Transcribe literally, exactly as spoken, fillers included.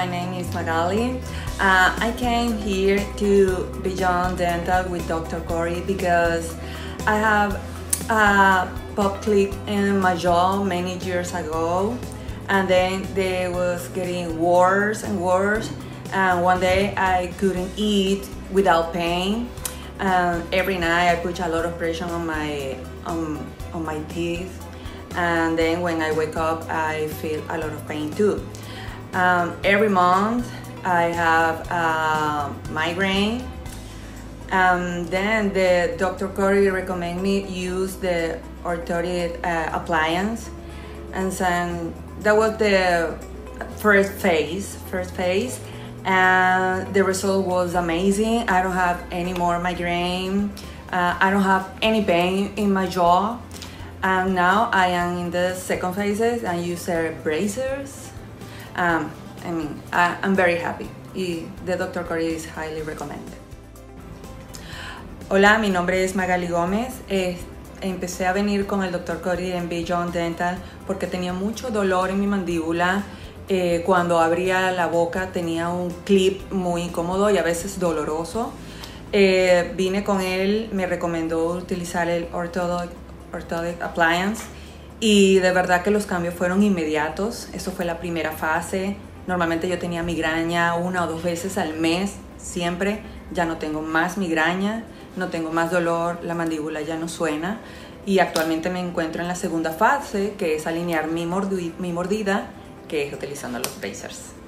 my name is Magali. Uh, I came here to Beyond Dental with Doctor Cory because I have a pop clip in my jaw many years ago, and then they was getting worse and worse, and one day I couldn't eat without pain. And every night I put a lot of pressure on my on, on my teeth, and then when I wake up I feel a lot of pain too. Um, every month I have a migraine, and then the Doctor Cory recommended me use the orthotic uh, appliance, and then that was the first phase first phase and the result was amazing. I don't have any more migraine, uh, I don't have any pain in my jaw, and now I am in the second phases and use braces. Um, I mean, I, I'm very happy. Y the Doctor Cory is highly recommended. Hola, mi nombre es Magali Gómez. Eh, empecé a venir con el Doctor Cory en Beyond Dental porque tenía mucho dolor en mi mandíbula. Eh, cuando abría la boca tenía un clip muy incómodo y a veces doloroso. Eh, vine con él, me recomendó utilizar el orthodontic, orthodontic appliance. Y de verdad que los cambios fueron inmediatos. Eso fue la primera fase. Normalmente yo tenía migraña una o dos veces al mes, siempre. Ya no tengo más migraña, no tengo más dolor, la mandíbula ya no suena. Y actualmente me encuentro en la segunda fase, que es alinear mi, mordi mi mordida, que es utilizando los bracers.